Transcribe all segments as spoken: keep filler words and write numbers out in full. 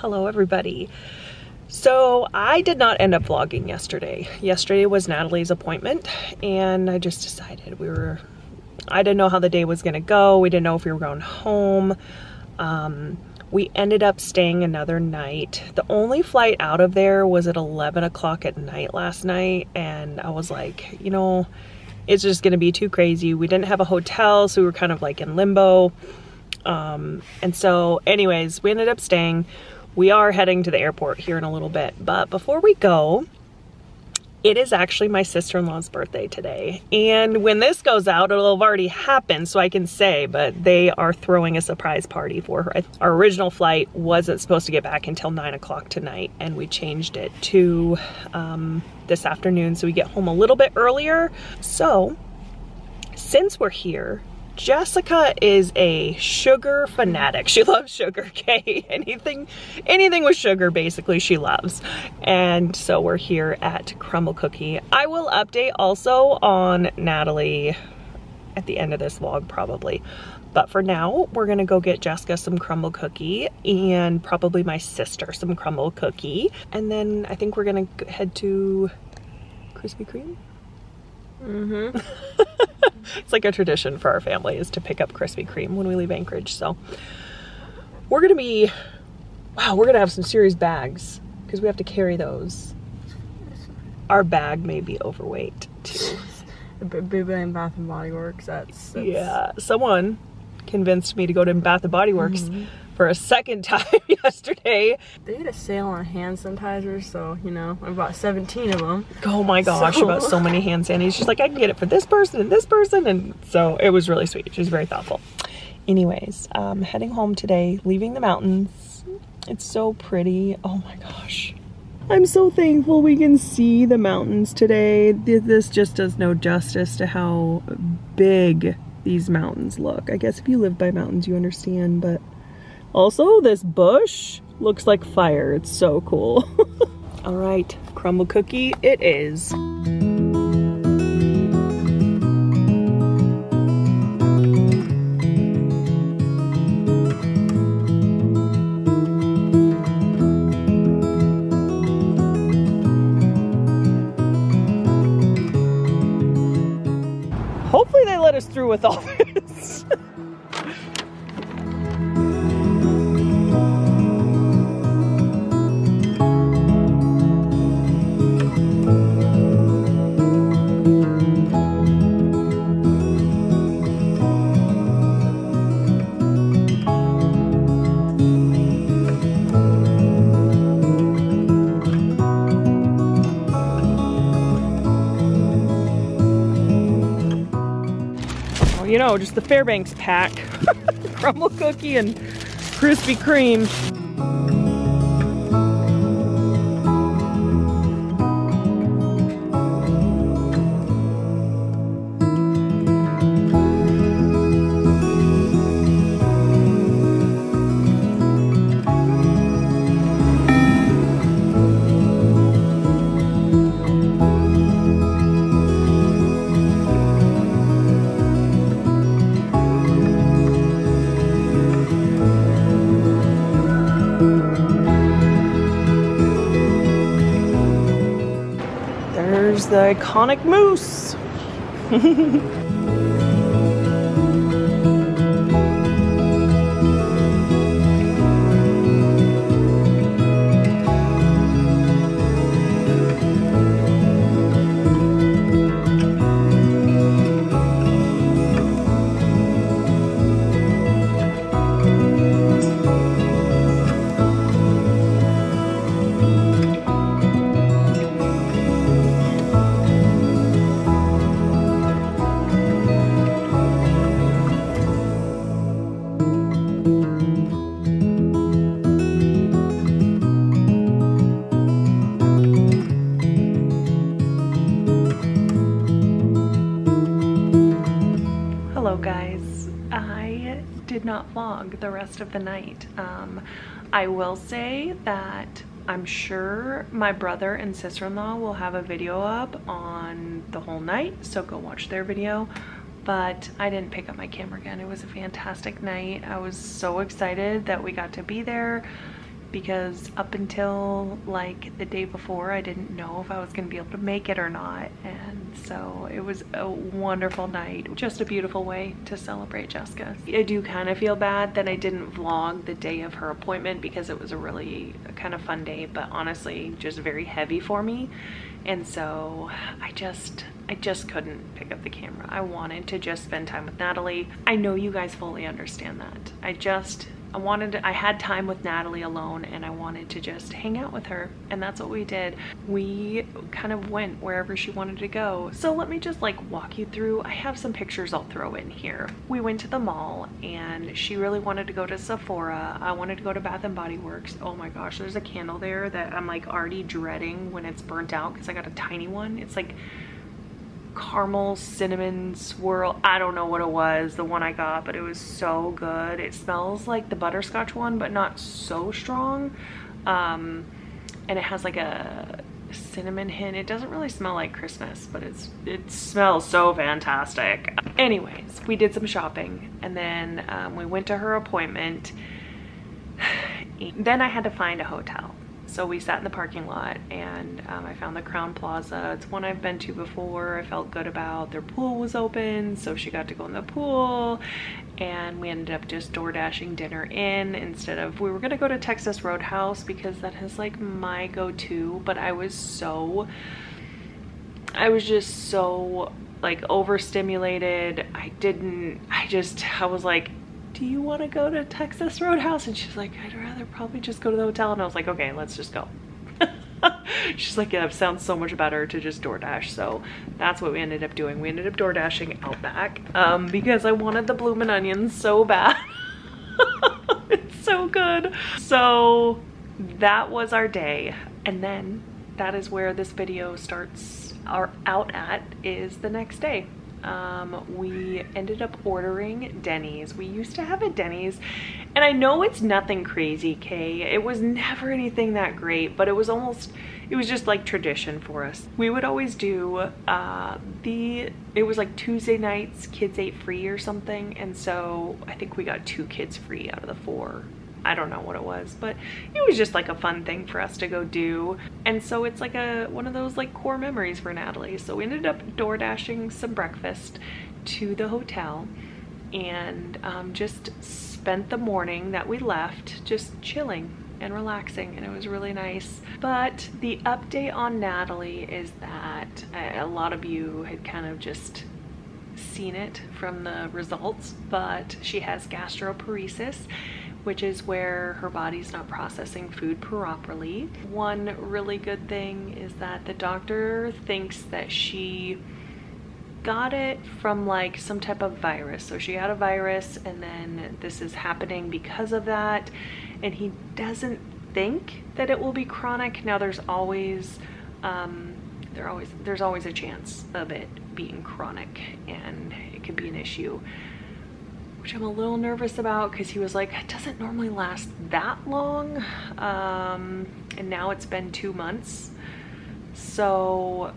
Hello everybody. So I did not end up vlogging yesterday. Yesterday was Natalie's appointment and I just decided we were, I didn't know how the day was gonna go. We didn't know if we were going home. Um, we ended up staying another night. The only flight out of there was at eleven o'clock at night last night. And I was like, you know, it's just gonna be too crazy. We didn't have a hotel, so we were kind of like in limbo. Um, and so anyways, we ended up staying. We are heading to the airport here in a little bit, but before we go, it is actually my sister-in-law's birthday today. And when this goes out, it'll have already happened, so I can say, but they are throwing a surprise party for her. Our original flight wasn't supposed to get back until nine o'clock tonight, and we changed it to um, this afternoon, so we get home a little bit earlier. So, since we're here, Jessica is a sugar fanatic. She loves sugar, okay? Anything, anything with sugar, basically, she loves. And so we're here at Crumbl Cookie. I will update also on Natalie at the end of this vlog, probably. But for now, we're gonna go get Jessica some Crumbl Cookie and probably my sister some Crumbl Cookie. And then I think we're gonna head to Krispy Kreme. Mm-hmm. It's like a tradition for our family is to pick up Krispy Kreme when we leave Anchorage. So we're gonna be, wow, we're gonna have some serious bags because we have to carry those. Our bag may be overweight too. Booba and Bath and Body Works. That's, that's yeah. Someone convinced me to go to Bath and Body Works mm-hmm. for a second time yesterday. They had a sale on hand sanitizers, so, you know, I bought seventeen of them. Oh my gosh, so. About so many hand sanitizers. She's like, I can get it for this person and this person, and so it was really sweet. She was very thoughtful. Anyways, um, heading home today, leaving the mountains. It's so pretty. Oh my gosh. I'm so thankful we can see the mountains today. This just does no justice to how big these mountains look. I guess if you live by mountains, you understand, but also this bush looks like fire. It's so cool. All right, Crumbl Cookie it is. Hopefully they let us through with all this. You know, just the Fairbanks pack, Crumbl Cookie and Krispy Kreme. The iconic moose. Not vlog the rest of the night. Um, I will say that I'm sure my brother and sister-in-law will have a video up on the whole night, so go watch their video. But I didn't pick up my camera again. It was a fantastic night. I was so excited that we got to be there. because up until like the day before, I didn't know if I was gonna be able to make it or not. And so it was a wonderful night. Just a beautiful way to celebrate Jessica. I do kind of feel bad that I didn't vlog the day of her appointment because it was a really kind of fun day, but honestly, just very heavy for me. And so I just, I just couldn't pick up the camera. I wanted to just spend time with Natalie. I know you guys fully understand that. I just, I wanted to, I had time with Natalie alone and I wanted to just hang out with her, and that's what we did. We kind of went wherever she wanted to go. So let me just like walk you through. I have some pictures I'll throw in here. We went to the mall and she really wanted to go to Sephora. I wanted to go to Bath and Body Works. Oh my gosh, there's a candle there that I'm like already dreading when it's burnt out because I got a tiny one. It's like caramel cinnamon swirl. I don't know what it was, the one I got, but it was so good. It smells like the butterscotch one, but not so strong. Um, and it has like a cinnamon hint. It doesn't really smell like Christmas, but it's it smells so fantastic. Anyways, we did some shopping and then um, we went to her appointment. Then I had to find a hotel. So we sat in the parking lot and um, I found the Crown Plaza. It's one I've been to before. I felt good about. Their pool was open, so she got to go in the pool, and we ended up just door dashing dinner in instead of, we were gonna go to Texas Roadhouse because that is like my go-to, but I was so, I was just so like overstimulated. I didn't, I just, I was like, do you want to go to Texas Roadhouse? And she's like, I'd rather probably just go to the hotel. And I was like, okay, let's just go. She's like, yeah, it sounds so much better to just DoorDash. So that's what we ended up doing. We ended up DoorDashing Outback um, because I wanted the Bloomin' Onions so bad. It's so good. So that was our day. And then that is where this video starts our out at is the next day. Um, we ended up ordering Denny's. We used to have a Denny's, and I know it's nothing crazy, Kay. It was never anything that great, but it was almost, it was just like tradition for us. We would always do uh, the, it was like Tuesday nights, kids ate free or something, and so I think we got two kids free out of the four. I don't know what it was, but it was just like a fun thing for us to go do. And so it's like a one of those like core memories for Natalie. So we ended up door dashing some breakfast to the hotel and um, just spent the morning that we left just chilling and relaxing, and it was really nice. But the update on Natalie is that a lot of you had kind of just seen it from the results, but she has gastroparesis, which is where her body's not processing food properly. One really good thing is that the doctor thinks that she got it from like some type of virus. So she had a virus and then this is happening because of that. And he doesn't think that it will be chronic. Now there's always, um, there always, there's always a chance of it being chronic and it could be an issue, which I'm a little nervous about because he was like, it doesn't normally last that long. Um, and now it's been two months. So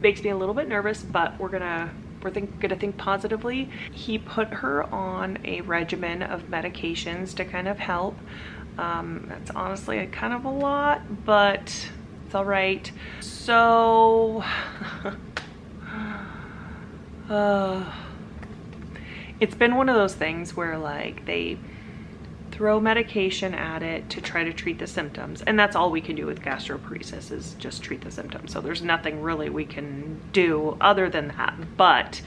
makes me a little bit nervous, but we're gonna, we're think, gonna think positively. He put her on a regimen of medications to kind of help. Um, that's honestly a kind of a lot, but it's all right. So, uh, it's been one of those things where like they throw medication at it to try to treat the symptoms, and that's all we can do with gastroparesis is just treat the symptoms. So there's nothing really we can do other than that, but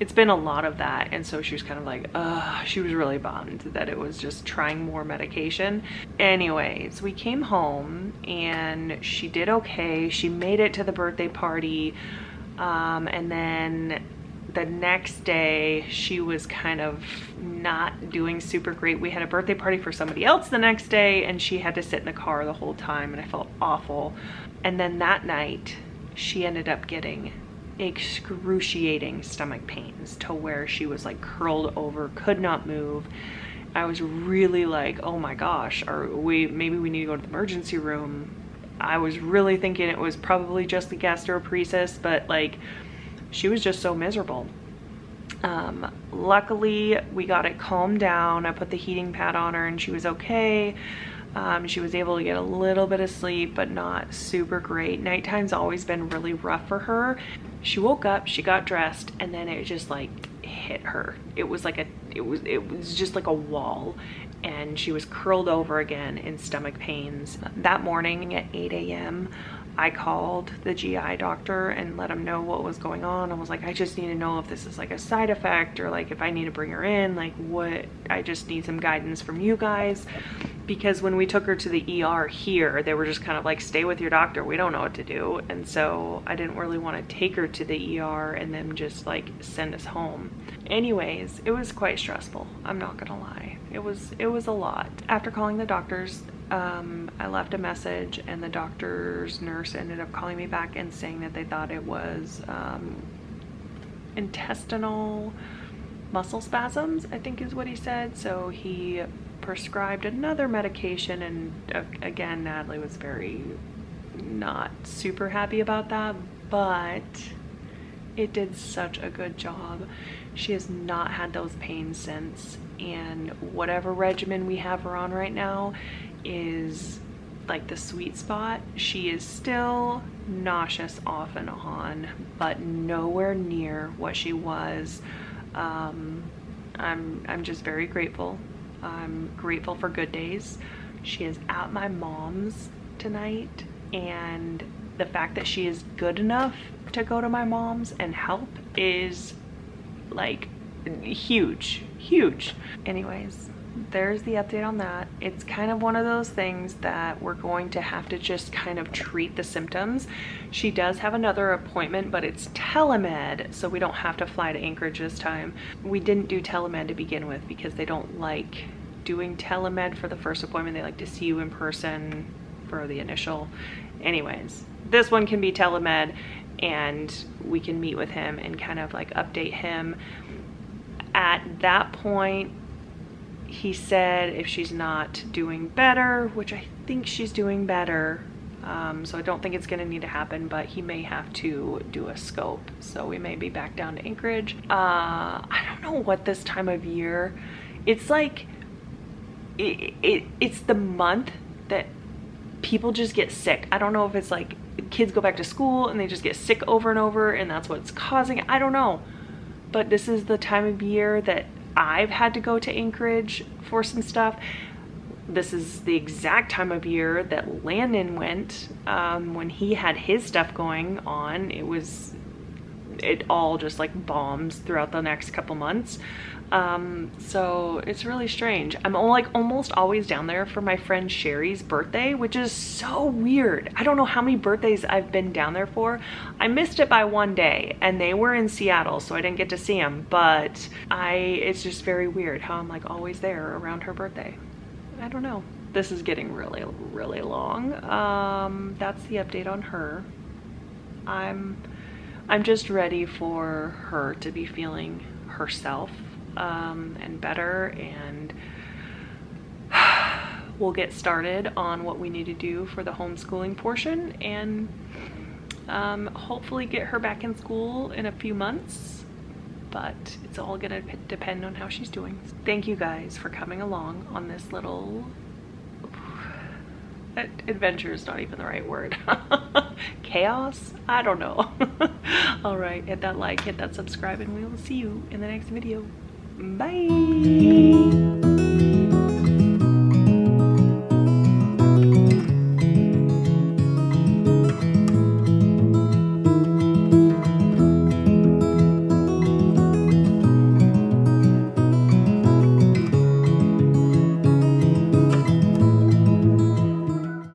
it's been a lot of that. And so she was kind of like, uh, she was really bummed that it was just trying more medication. Anyways, we came home and she did okay. She made it to the birthday party, um, and then the next day she was kind of not doing super great. We had a birthday party for somebody else the next day and she had to sit in the car the whole time, and I felt awful. And then that night she ended up getting excruciating stomach pains to where she was like curled over, could not move. I was really like, oh my gosh, are we, maybe we need to go to the emergency room. I was really thinking it was probably just the gastroparesis, but like she was just so miserable. Um, luckily, we got it calmed down. I put the heating pad on her and she was okay. Um, she was able to get a little bit of sleep, but not super great. Nighttime's always been really rough for her. She woke up, she got dressed, and then it just like hit her. It was like a, it was, it was just like a wall, and she was curled over again in stomach pains. That morning at eight A M, I called the G I doctor and let him know what was going on. I was like, I just need to know if this is like a side effect or like if I need to bring her in, like what, I just need some guidance from you guys. Because when we took her to the E R here, they were just kind of like, stay with your doctor, we don't know what to do. And so I didn't really want to take her to the E R and then just like send us home. Anyways, it was quite stressful, I'm not gonna lie. It was, it was a lot. After calling the doctors, Um, I left a message, and the doctor's nurse ended up calling me back and saying that they thought it was um, intestinal muscle spasms, I think is what he said. So he prescribed another medication, and uh, again, Natalie was very not super happy about that, but it did such a good job. She has not had those pains since, and whatever regimen we have her on right now is like the sweet spot. She is still nauseous off and on, but nowhere near what she was. Um, I'm, I'm just very grateful. I'm grateful for good days. She is at my mom's tonight, and the fact that she is good enough to go to my mom's and help is like huge, huge. Anyways, there's the update on that. It's kind of one of those things that we're going to have to just kind of treat the symptoms. She does have another appointment, but it's telemed, so we don't have to fly to Anchorage this time. We didn't do telemed to begin with because they don't like doing telemed for the first appointment. They like to see you in person for the initial. Anyways, this one can be telemed, and we can meet with him and kind of like update him. At that point, he said if she's not doing better, which I think she's doing better, um, so I don't think it's gonna need to happen, but he may have to do a scope. So we may be back down to Anchorage. Uh, I don't know what this time of year, it's like, it, it, it's the month that people just get sick. I don't know if it's like kids go back to school and they just get sick over and over, and that's what's causing it. I don't know. But this is the time of year that I've had to go to Anchorage for some stuff. This is the exact time of year that Landon went um, when he had his stuff going on. It was, it all just like bombs throughout the next couple months. Um, so it's really strange. I'm like almost always down there for my friend Sherry's birthday, which is so weird. I don't know how many birthdays I've been down there for. I missed it by one day, and they were in Seattle, so I didn't get to see them, but I, it's just very weird how I'm like always there around her birthday. I don't know. This is getting really, really long. Um, that's the update on her. I'm, I'm just ready for her to be feeling herself. Um, and better, and we'll get started on what we need to do for the homeschooling portion, and um, hopefully get her back in school in a few months, but it's all gonna depend on how she's doing. Thank you guys for coming along on this little adventure, is not even the right word. Chaos? I don't know. All right, hit that like, hit that subscribe, and we will see you in the next video. Bye.